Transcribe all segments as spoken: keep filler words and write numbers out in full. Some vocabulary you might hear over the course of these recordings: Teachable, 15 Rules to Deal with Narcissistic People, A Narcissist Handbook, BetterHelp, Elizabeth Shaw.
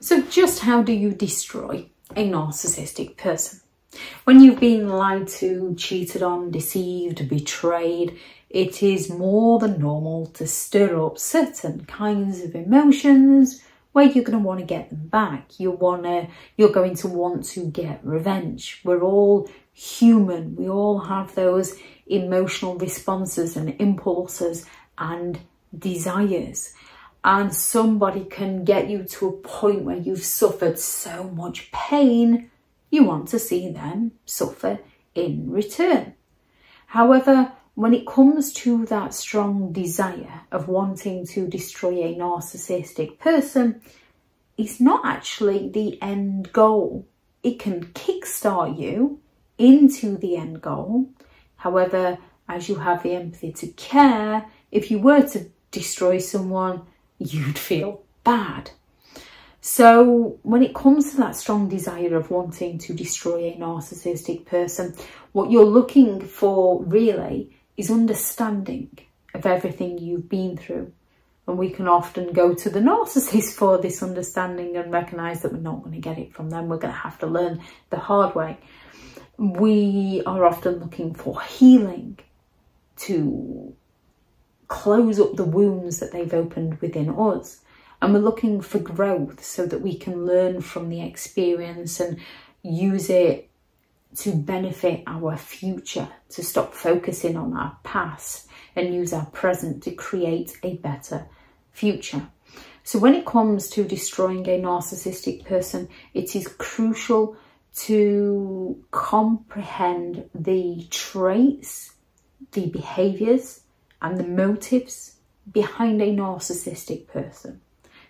So just how do you destroy a narcissistic person? When you've been lied to, cheated on, deceived, betrayed, it is more than normal to stir up certain kinds of emotions where you're going to want to get them back. You wanna, you're going to want to get revenge. We're all human. We all have those emotional responses and impulses and desires. And somebody can get you to a point where you've suffered so much pain, you want to see them suffer in return. However, when it comes to that strong desire of wanting to destroy a narcissistic person, it's not actually the end goal. It can kickstart you into the end goal. However, as you have the empathy to care, if you were to destroy someone, you'd feel bad. So when it comes to that strong desire of wanting to destroy a narcissistic person, what you're looking for really is understanding of everything you've been through. And we can often go to the narcissist for this understanding and recognise that we're not going to get it from them. We're going to have to learn the hard way. We are often looking for healing to close up the wounds that they've opened within us, and we're looking for growth so that we can learn from the experience and use it to benefit our future, to stop focusing on our past and use our present to create a better future. So when it comes to destroying a narcissistic person, it is crucial to comprehend the traits, the behaviours and the motives behind a narcissistic person,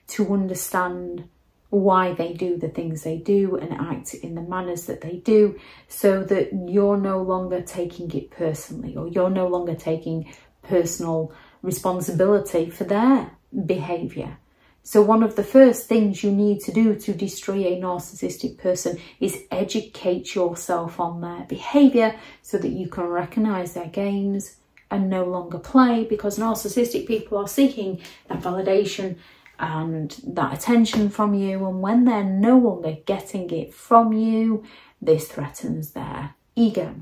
to understand why they do the things they do and act in the manners that they do, so that you're no longer taking it personally, or you're no longer taking personal responsibility for their behaviour. So one of the first things you need to do to destroy a narcissistic person is educate yourself on their behaviour so that you can recognise their games and no longer play, because narcissistic people are seeking that validation and that attention from you, and when they're no longer getting it from you, this threatens their ego.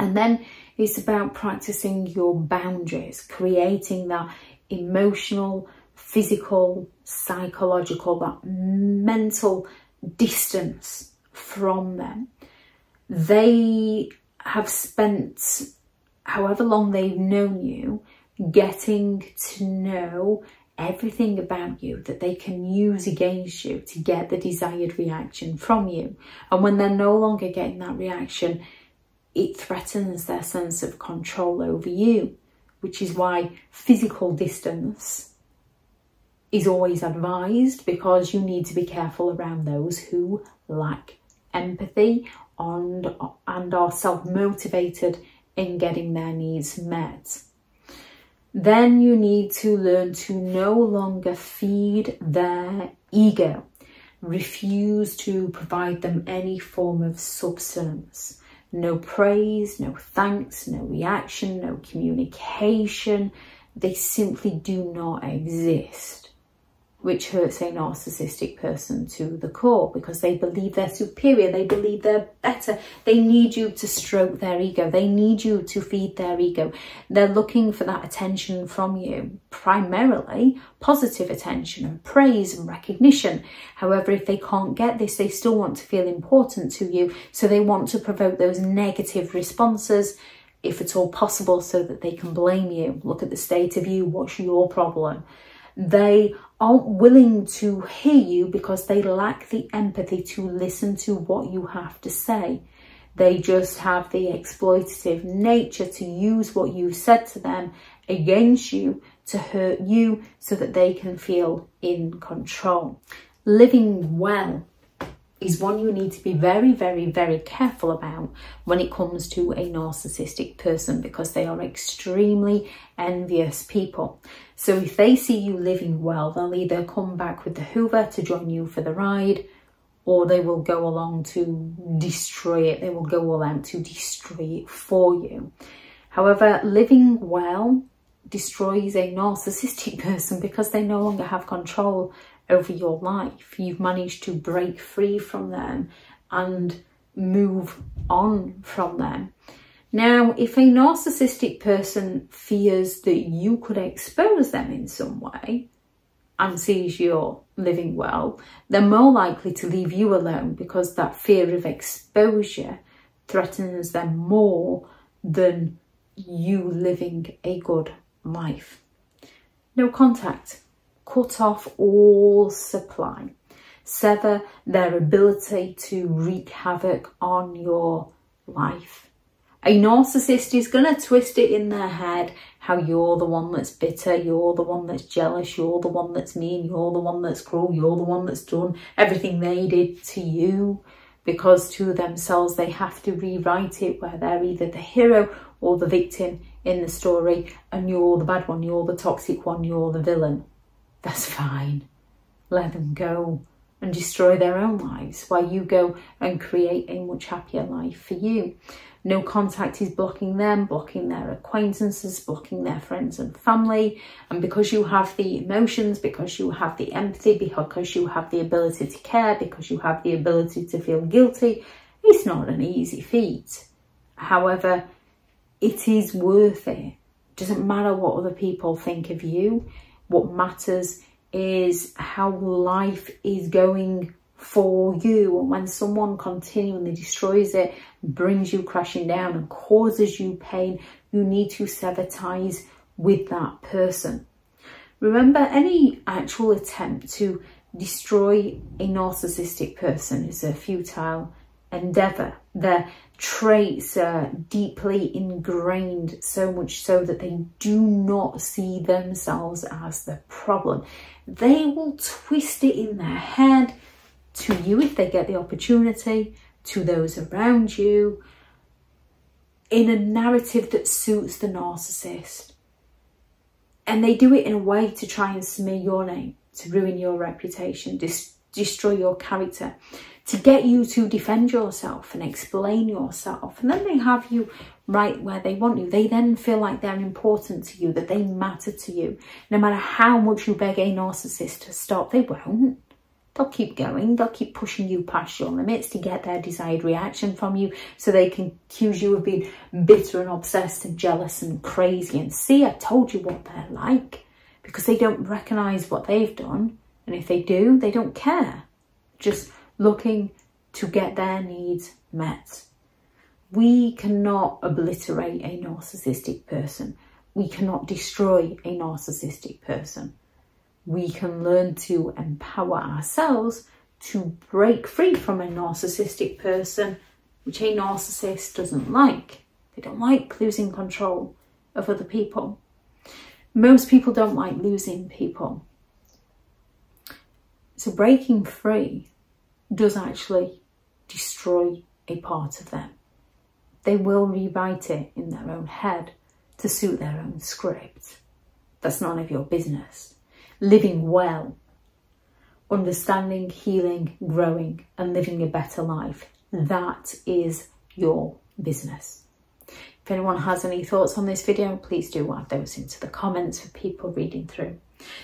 And then it's about practicing your boundaries, creating that emotional, physical, psychological, that mental distance from them. They have spent however long they've known you, getting to know everything about you that they can use against you to get the desired reaction from you. And when they're no longer getting that reaction, it threatens their sense of control over you, which is why physical distance is always advised, because you need to be careful around those who lack empathy and, and are self-motivated in getting their needs met. Then you need to learn to no longer feed their ego. Refuse to provide them any form of substance. No praise, no thanks, no reaction, no communication. They simply do not exist, which hurts a narcissistic person to the core, because they believe they're superior, they believe they're better, they need you to stroke their ego, they need you to feed their ego. They're looking for that attention from you, primarily positive attention and praise and recognition. However, if they can't get this, they still want to feel important to you, so they want to provoke those negative responses, if at all possible, so that they can blame you. Look at the state of you, what's your problem? They aren't willing to hear you because they lack the empathy to listen to what you have to say. They just have the exploitative nature to use what you've said to them against you to hurt you so that they can feel in control. Living well is one you need to be very, very, very careful about when it comes to a narcissistic person, because they are extremely envious people. So if they see you living well, they'll either come back with the Hoover to join you for the ride, or they will go along to destroy it. They will go all out to destroy it for you. However, living well destroys a narcissistic person because they no longer have control over your life. You've managed to break free from them and move on from them. Now, if a narcissistic person fears that you could expose them in some way and sees you're living well, they're more likely to leave you alone because that fear of exposure threatens them more than you living a good life. No contact. Cut off all supply. Sever their ability to wreak havoc on your life. A narcissist is going to twist it in their head how you're the one that's bitter, you're the one that's jealous, you're the one that's mean, you're the one that's cruel, you're the one that's done everything they did to you, because to themselves they have to rewrite it where they're either the hero or the victim in the story, and you're the bad one, you're the toxic one, you're the villain. That's fine. Let them go and destroy their own lives while you go and create a much happier life for you. No contact is blocking them, blocking their acquaintances, blocking their friends and family. And because you have the emotions, because you have the empathy, because you have the ability to care, because you have the ability to feel guilty, it's not an easy feat. However, it is worth it. It doesn't matter what other people think of you. What matters is how life is going for you, and when someone continually destroys it, brings you crashing down and causes you pain, you need to sever ties with that person. Remember, any actual attempt to destroy a narcissistic person is a futile endeavour. Their traits are deeply ingrained, so much so that they do not see themselves as the problem. They will twist it in their head to you if they get the opportunity, to those around you, in a narrative that suits the narcissist. And they do it in a way to try and smear your name, to ruin your reputation, dis destroy your character, to get you to defend yourself and explain yourself. And then they have you right where they want you. They then feel like they're important to you, that they matter to you. No matter how much you beg a narcissist to stop, they won't. They'll keep going. They'll keep pushing you past your limits to get their desired reaction from you, so they can accuse you of being bitter and obsessed and jealous and crazy. And see, I told you what they're like, because they don't recognise what they've done. And if they do, they don't care. Just looking to get their needs met. We cannot obliterate a narcissistic person. We cannot destroy a narcissistic person. We can learn to empower ourselves to break free from a narcissistic person, which a narcissist doesn't like. They don't like losing control of other people. Most people don't like losing people. So breaking free does actually destroy a part of them. They will rewrite it in their own head to suit their own script. That's none of your business. Living well, understanding, healing, growing, and living a better life. That is your business. If anyone has any thoughts on this video, please do add those into the comments for people reading through.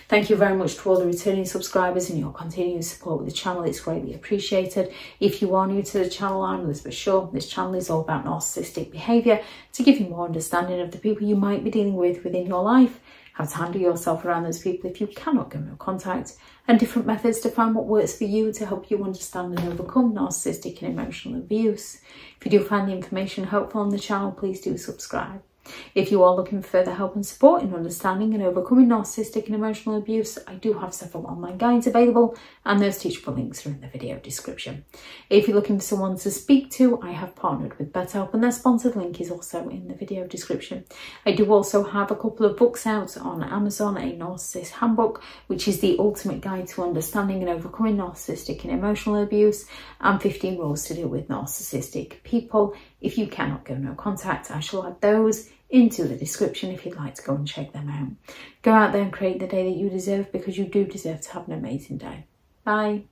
Thank you very much to all the returning subscribers and your continued support with the channel. It's greatly appreciated. If you are new to the channel, I'm Elizabeth Shaw. This channel is all about narcissistic behaviour to give you more understanding of the people you might be dealing with within your life, how to handle yourself around those people if you cannot get no contact, and different methods to find what works for you to help you understand and overcome narcissistic and emotional abuse. If you do find the information helpful on the channel, please do subscribe. If you are looking for further help and support in understanding and overcoming narcissistic and emotional abuse, I do have several online guides available, and those teachable links are in the video description. If you're looking for someone to speak to, I have partnered with BetterHelp, and their sponsored link is also in the video description. I do also have a couple of books out on Amazon, A Narcissist Handbook, which is the ultimate guide to understanding and overcoming narcissistic and emotional abuse, and fifteen Rules to Deal with Narcissistic People. If you cannot go no contact, I shall add those into the description if you'd like to go and check them out. Go out there and create the day that you deserve, because you do deserve to have an amazing day. Bye.